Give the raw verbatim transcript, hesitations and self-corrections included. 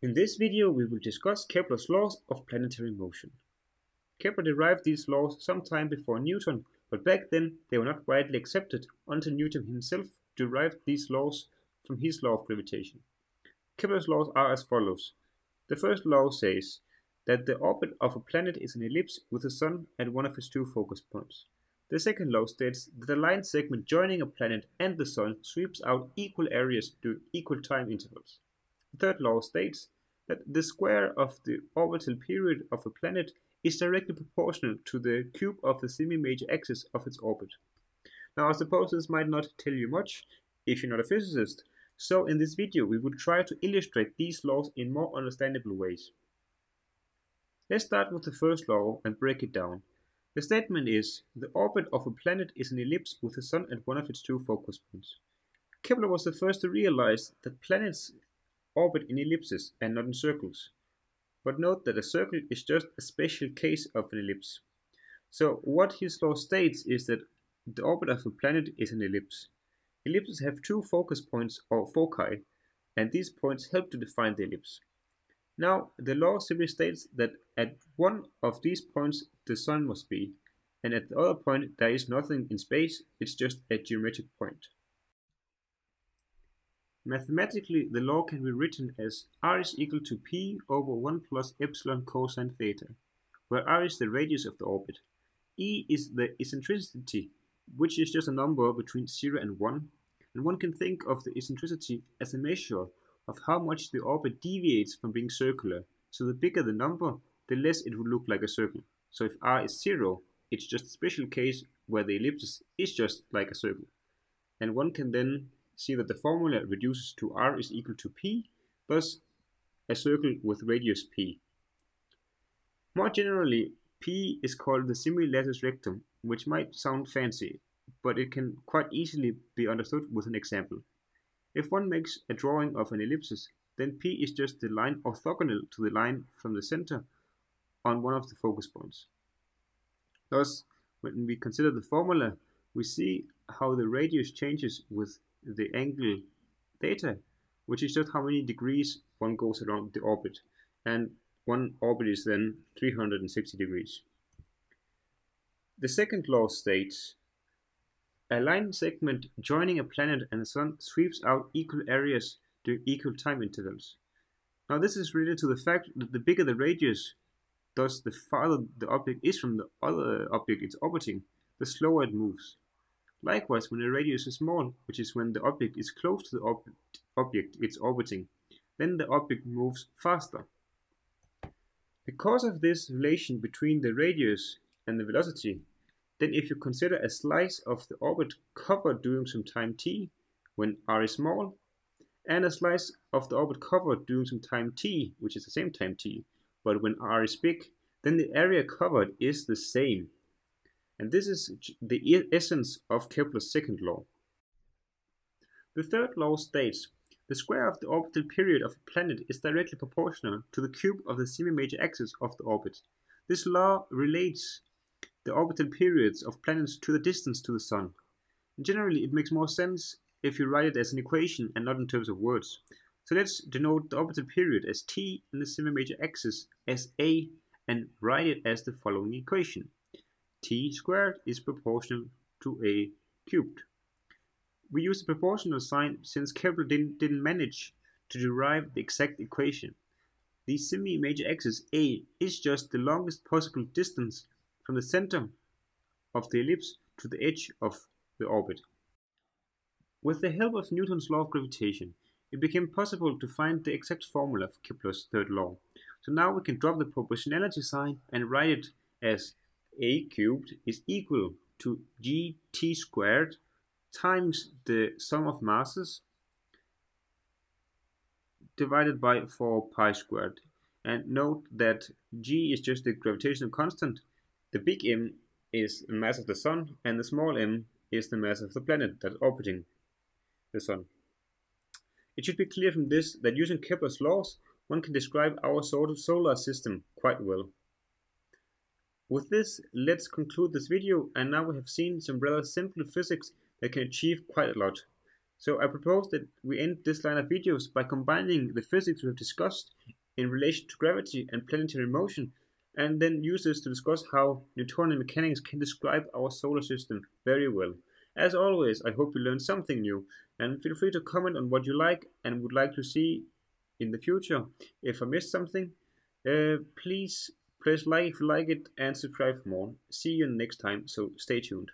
In this video we will discuss Kepler's laws of planetary motion. Kepler derived these laws sometime before Newton, but back then they were not widely accepted until Newton himself derived these laws from his law of gravitation. Kepler's laws are as follows. The first law says that the orbit of a planet is an ellipse with the Sun at one of its two focus points. The second law states that the line segment joining a planet and the Sun sweeps out equal areas during equal time intervals. The third law states that the square of the orbital period of a planet is directly proportional to the cube of the semi-major axis of its orbit. Now, I suppose this might not tell you much if you're not a physicist, so in this video we will try to illustrate these laws in more understandable ways. Let's start with the first law and break it down. The statement is, the orbit of a planet is an ellipse with the Sun at one of its two focus points. Kepler was the first to realize that planets orbit in ellipses and not in circles. But note that a circle is just a special case of an ellipse. So what his law states is that the orbit of a planet is an ellipse. Ellipses have two focus points or foci, and these points help to define the ellipse. Now the law simply states that at one of these points the Sun must be, and at the other point there is nothing in space, it's just a geometric point. Mathematically, the law can be written as r is equal to p over one plus epsilon cosine theta, where r is the radius of the orbit, e is the eccentricity, which is just a number between zero and one, and one can think of the eccentricity as a measure of how much the orbit deviates from being circular, so the bigger the number, the less it would look like a circle. So if r is zero, it's just a special case where the ellipse is just like a circle, and one can then see that the formula reduces to r is equal to p, thus a circle with radius p. More generally, p is called the semilatus rectum, which might sound fancy, but it can quite easily be understood with an example. If one makes a drawing of an ellipsis, then p is just the line orthogonal to the line from the center on one of the focus points. Thus, when we consider the formula, we see how the radius changes with the angle theta, which is just how many degrees one goes around the orbit, and one orbit is then three hundred sixty degrees. The second law states, a line segment joining a planet and the Sun sweeps out equal areas during equal time intervals. Now this is related to the fact that the bigger the radius, thus the farther the object is from the other object it's orbiting, the slower it moves. Likewise, when the radius is small, which is when the object is close to the ob object it's orbiting, then the object moves faster. Because of this relation between the radius and the velocity, then if you consider a slice of the orbit covered during some time t, when r is small, and a slice of the orbit covered during some time t, which is the same time t, but when r is big, then the area covered is the same. And this is the essence of Kepler's second law. The third law states, the square of the orbital period of a planet is directly proportional to the cube of the semi-major axis of the orbit. This law relates the orbital periods of planets to the distance to the Sun. And generally, it makes more sense if you write it as an equation and not in terms of words. So let's denote the orbital period as t and the semi-major axis as a, and write it as the following equation. T squared is proportional to a cubed. We use the proportional sign since Kepler didn't, didn't manage to derive the exact equation. The semi-major axis a is just the longest possible distance from the center of the ellipse to the edge of the orbit. With the help of Newton's law of gravitation, it became possible to find the exact formula for Kepler's third law. So now we can drop the proportionality sign and write it as a cubed is equal to gt squared times the sum of masses divided by four pi squared. And note that g is just the gravitational constant, the big M is the mass of the Sun, and the small m is the mass of the planet that's orbiting the Sun. It should be clear from this that using Kepler's laws, one can describe our solar system quite well. With this, let's conclude this video, and now we have seen some rather simple physics that can achieve quite a lot. So I propose that we end this line of videos by combining the physics we have discussed in relation to gravity and planetary motion, and then use this to discuss how Newtonian mechanics can describe our solar system very well. As always, I hope you learned something new, and feel free to comment on what you like and would like to see in the future. If I missed something, uh, please press like if you like it and subscribe for more. See you next time, so stay tuned.